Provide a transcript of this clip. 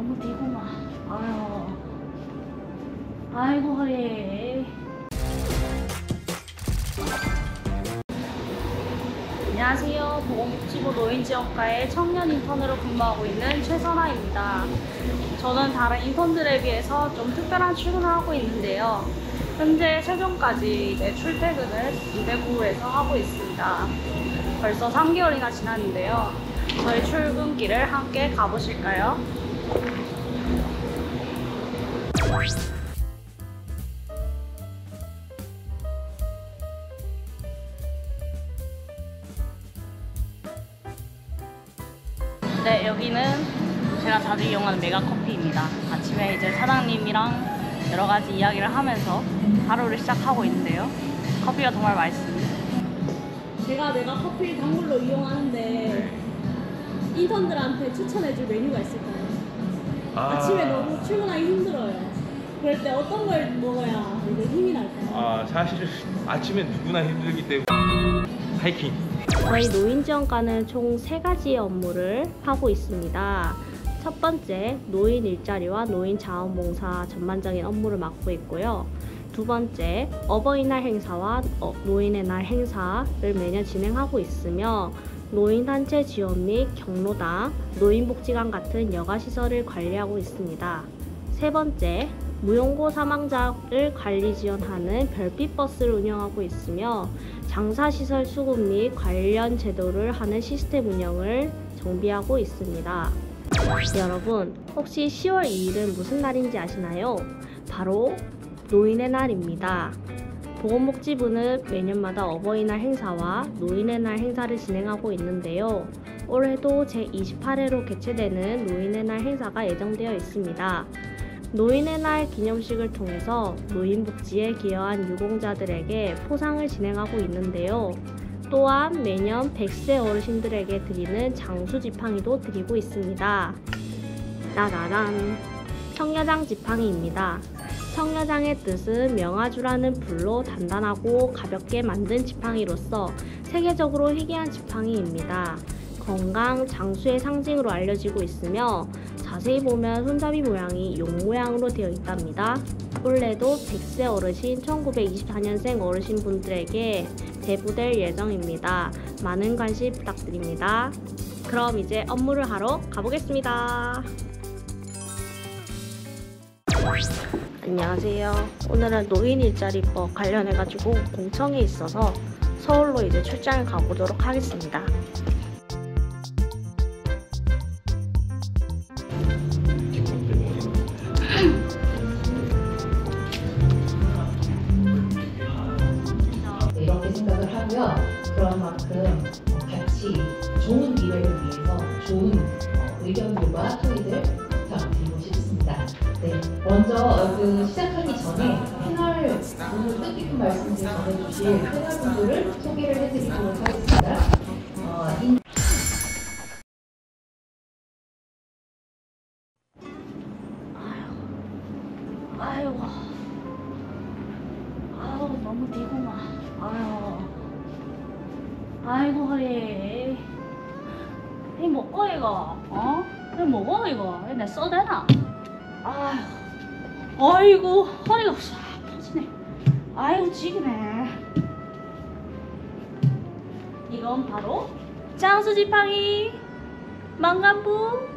너무 되구만. 아유. 아이고 허리. 안녕하세요. 보건복지부 노인지원과의 청년 인턴으로 근무하고 있는 최선아입니다. 저는 다른 인턴들에 비해서 좀 특별한 출근을 하고 있는데요. 현재 세종까지 이제 출퇴근을 인대구에서 하고 있습니다. 벌써 3개월이나 지났는데요. 저희 출근길을 함께 가보실까요? 네, 여기는 제가 자주 이용하는 메가커피입니다. 아침에 이제 사장님이랑 여러 가지 이야기를 하면서 하루를 시작하고 있는데요. 커피가 정말 맛있습니다. 제가 메가커피 단골로 이용하는데 인턴들한테 추천해줄 메뉴가 있을까요? 아침에 너무 출근하기 힘들어요. 그럴 때 어떤 걸 먹어야 이제 힘이 날까요? 사실 아침에 누구나 힘들기 때문에 하이킹! 저희 노인지원과는 총 3가지의 업무를 하고 있습니다. 첫 번째, 노인 일자리와 노인 자원봉사 전반적인 업무를 맡고 있고요. 두 번째, 어버이날 행사와 노인의 날 행사를 매년 진행하고 있으며 노인단체 지원 및 경로당, 노인복지관 같은 여가시설을 관리하고 있습니다. 세 번째, 무용고 사망자를 관리 지원하는 별빛버스를 운영하고 있으며 장사시설 수급 및 관련 제도를 하는 시스템 운영을 정비하고 있습니다. 여러분, 혹시 10월 2일은 무슨 날인지 아시나요? 바로 노인의 날입니다. 보건복지부는 매년마다 어버이날 행사와 노인의 날 행사를 진행하고 있는데요. 올해도 제28회로 개최되는 노인의 날 행사가 예정되어 있습니다. 노인의 날 기념식을 통해서 노인복지에 기여한 유공자들에게 포상을 진행하고 있는데요. 또한 매년 100세 어르신들에게 드리는 장수지팡이도 드리고 있습니다. 따라란! 청려장 지팡이입니다. 청려장의 뜻은 명아주라는 불로 단단하고 가볍게 만든 지팡이로서 세계적으로 희귀한 지팡이입니다. 건강, 장수의 상징으로 알려지고 있으며 자세히 보면 손잡이 모양이 용 모양으로 되어 있답니다. 올해도 100세 어르신, 1924년생 어르신분들에게 배부될 예정입니다. 많은 관심 부탁드립니다. 그럼 이제 업무를 하러 가보겠습니다. 안녕하세요. 오늘은 노인 일자리법 관련해가지고 공청이 있어서 서울로 이제 출장을 가보도록 하겠습니다. 그런 만큼 같이 좋은 미래를 위해서 좋은 의견들과 소리들 부탁드리고 싶습니다. 네, 먼저 그 시작하기 전에 패널 오늘 뜻깊은 말씀을 전해주실 패널분들을 소개를 해드리도록 하겠습니다. 아유, 너무 되구만. 아이고 허리. 이 먹어 이거. 어? 이 먹어 이거. 내 써대나. 아이고 허리가 싹 터지네. 아이고 지기네. 이건 바로 장수지팡이, 망간부,